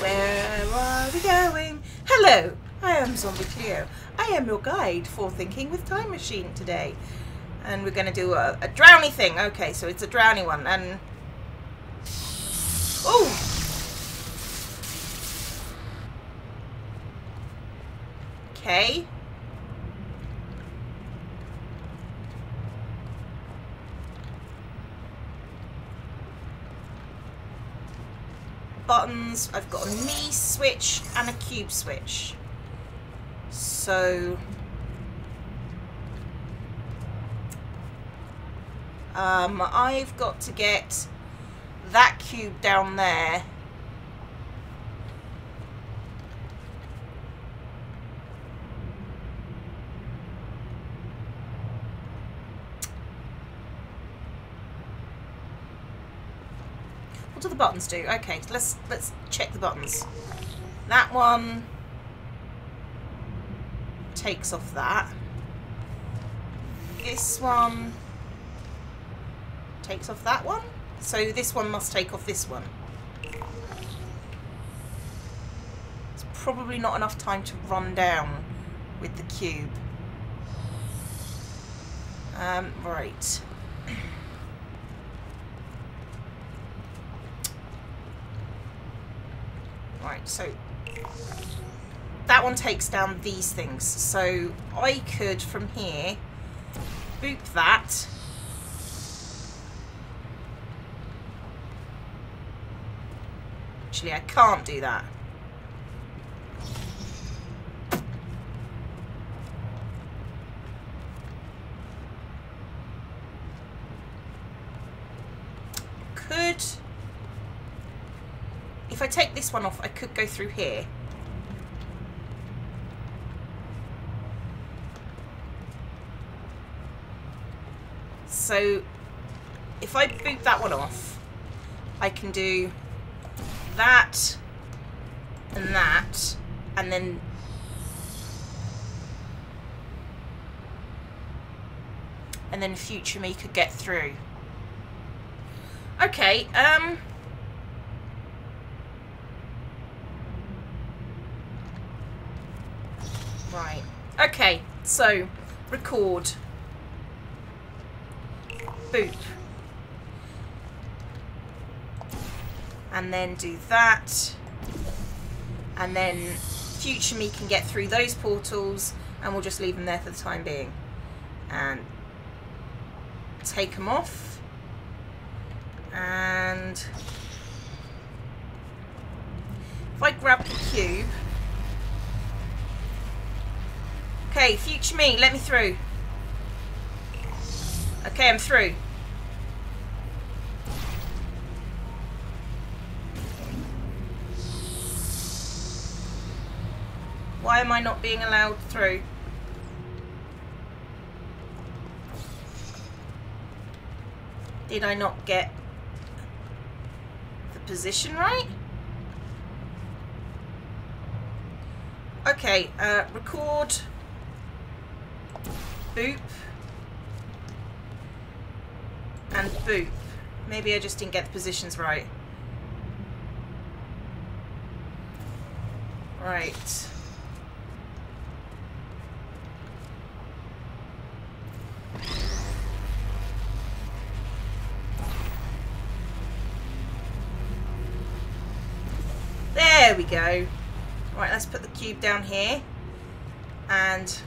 Where are we going? Hello, I am Zombie Cleo. I am your guide for Thinking with Time Machine today. And we're going to do a drowny thing. Okay, so it's a drowny one. And... oh! Okay. Buttons. I've got a me switch and a cube switch. So... I've got to get that cube down there. What do the buttons do? Okay, let's check the buttons. That one takes off that. This one takes off that one. So this one must take off this one. It's probably not enough time to run down with the cube. Right. Right, so that one takes down these things. So I could, from here, boop that. Actually, I can't do that. Could... if I take this one off, I could go through here. So, if I boot that one off, I can do that and that, and then future me could get through. Okay, right. Okay, so record. Boop. And then do that. And then future me can get through those portals, and we'll just leave them there for the time being. And take them off. And if I grab the cube. Okay, future me, let me through. Okay, I'm through. Why am I not being allowed through? Did I not get the position right? Okay, record. Boop. And boop. Maybe I just didn't get the positions right. Right. There we go. Right, let's put the cube down here. And...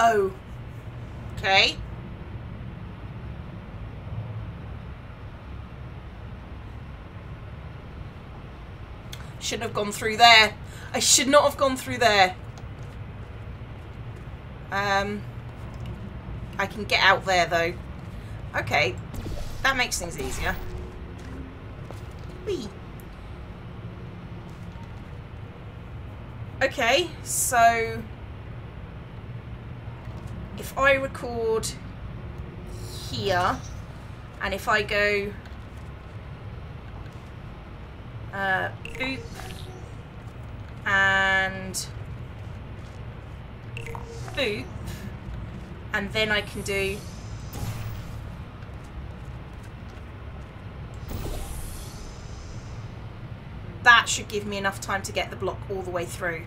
oh. Okay. Shouldn't have gone through there. I should not have gone through there. I can get out there, though. Okay. That makes things easier. Whee. Okay, so... if I record here, and if I go... boop. And... boop. And then I can do... that should give me enough time to get the block all the way through.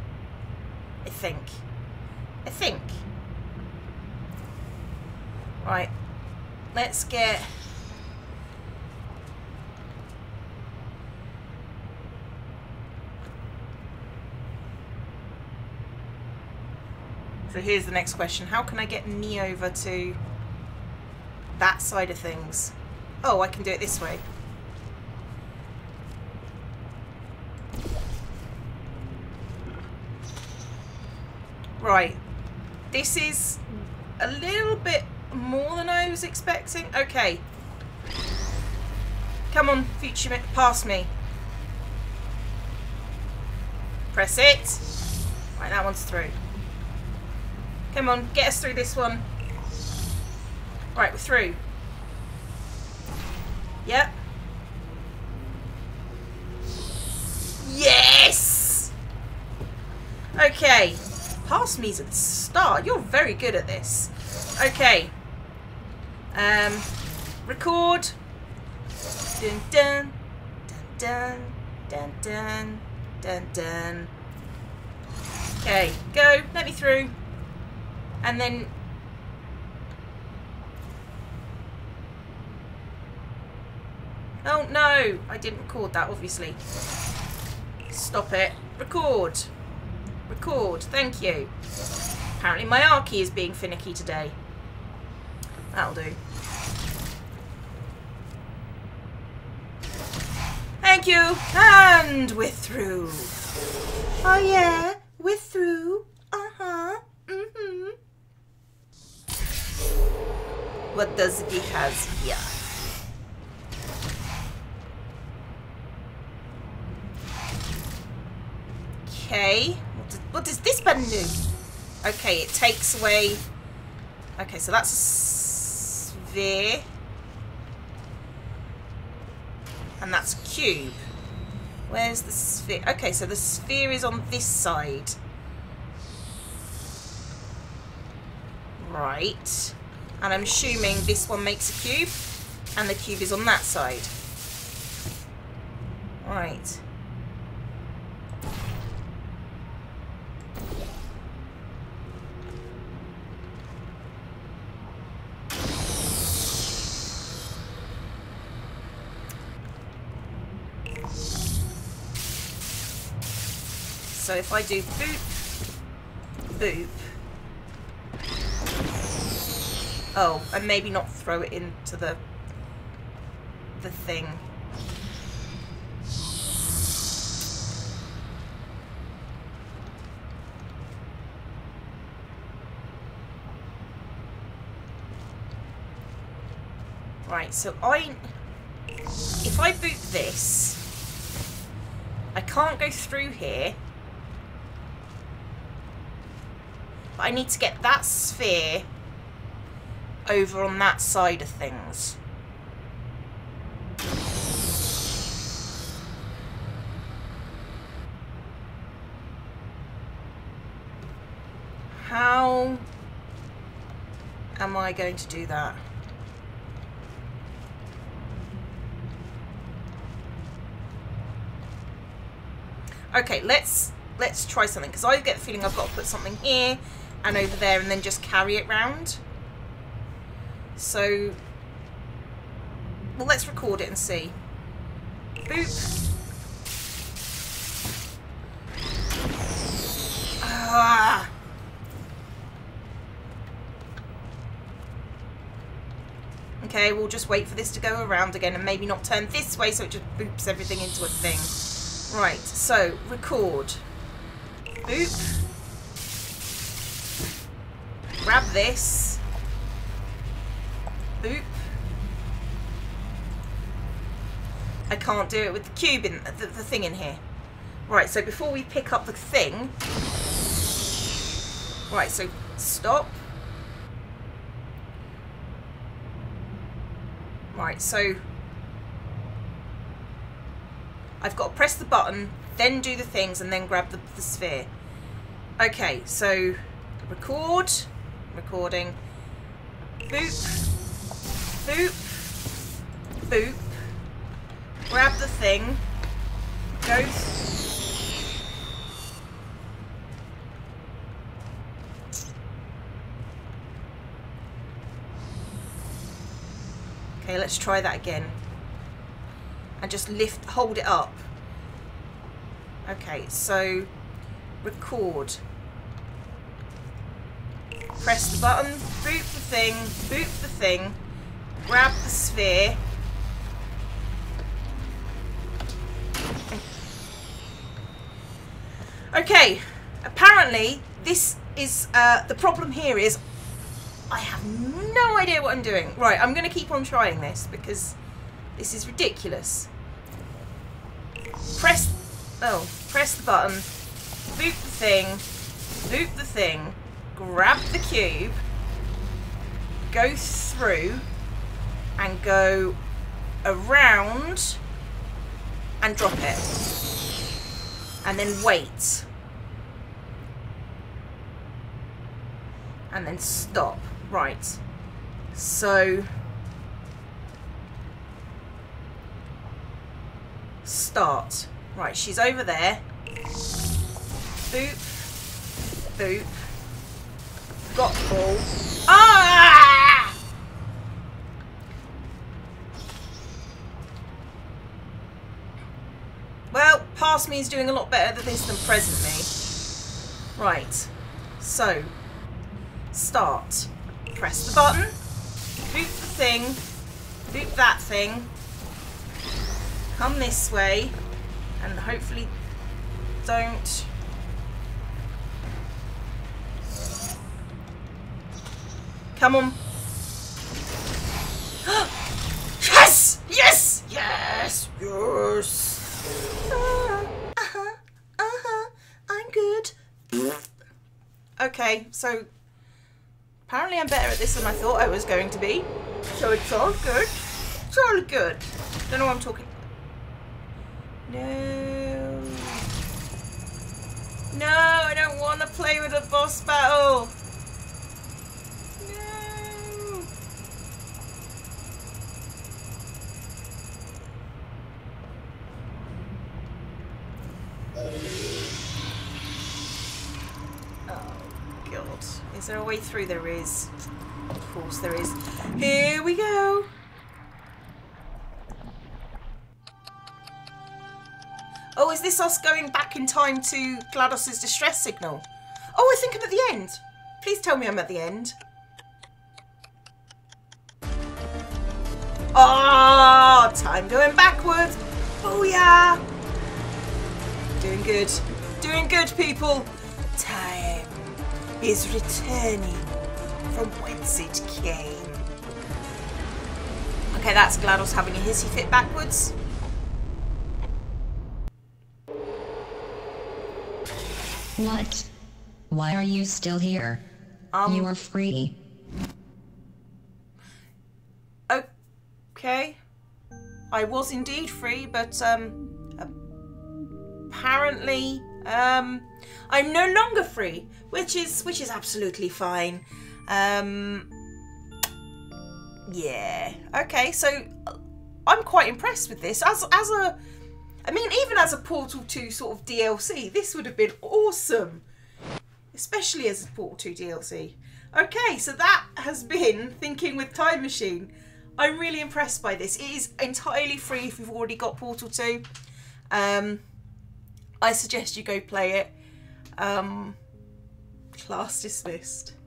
I think. Right, let's get... So here's the next question. How can I get me over to that side of things? Oh, I can do it this way. Right, this is a little bit more than I was expecting. Okay. Come on, future me, pass me. Press it. Right, that one's through. Come on, get us through this one. Right, we're through. Yep. Yes! Okay. Pass me's at the start. You're very good at this. Okay. Record. Dun dun dun dun dun dun dun. Okay, go. Let me through. And then oh no, I didn't record that, obviously. Stop it. Record. Record, thank you. Apparently my R key is being finicky today. That'll do. Thank you, and we're through. Oh yeah, we're through. Uh-huh, mm-hmm. What does it has here? Okay. What does this button do? Okay, it takes away... Okay, so that's a sphere. And that's a cube. Where's the sphere? Okay, so the sphere is on this side. Right. And I'm assuming this one makes a cube. And the cube is on that side. Right. So if I do boop, boop. Oh, and maybe not throw it into the thing. Right, so if I boop this, I can't go through here. But I need to get that sphere over on that side of things. How am I going to do that? Okay, let's try something, because I get the feeling I've got to put something here and over there and then just carry it round. So, well, let's record it and see. Boop. Ah. Okay, we'll just wait for this to go around again and maybe not turn this way so it just boops everything into a thing. Right, so, record. Boop. Grab this. Boop. I can't do it with the cube in the thing in here. Right, so before we pick up the thing. Right, so stop. Right, so I've got to press the button, then do the things, and then grab the sphere. Okay, so record. Recording. Boop. Boop. Boop. Grab the thing. guys. Okay, let's try that again. And just lift, hold it up. Okay, so record. Press the button, boop the thing, grab the sphere. Okay, apparently this is, the problem here is I have no idea what I'm doing. Right, I'm going to keep on trying this because this is ridiculous. Press the button, boop the thing, grab the cube, go through and go around and drop it. And then wait. And then stop. Right. So start. Right, she's over there. Boop. Boop. Got the ball. Ah! Well, past me is doing a lot better than this than present me. Right. So start. Press the button. Boop the thing. Boop that thing. Come this way. And hopefully don't... Come on. Yes! Yes! Yes! Yes! Uh-huh. Uh-huh. I'm good. Okay, so apparently I'm better at this than I thought I was going to be. So it's all good. It's all good. Don't know what I'm talking... No. No, I don't want to play with a boss battle. No. Oh, God. Is there a way through? There is. Of course there is. Here we go. Oh, is this us going back in time to GLaDOS's distress signal? Oh, I think I'm at the end. Please tell me I'm at the end. Ah, oh, time going backwards. Booyah. Doing good. Doing good, people. Time is returning from whence it came. Okay, that's GLaDOS having a hissy fit backwards. What? Why are you still here? You are free. Okay. I was indeed free, but apparently I'm no longer free, which is absolutely fine. Yeah. Okay, so I'm quite impressed with this. I mean, even as a Portal 2 sort of DLC, this would have been awesome. Especially as a Portal 2 DLC. Okay, so that has been Thinking with Time Machine. I'm really impressed by this. It is entirely free if you've already got Portal 2. I suggest you go play it. Class dismissed.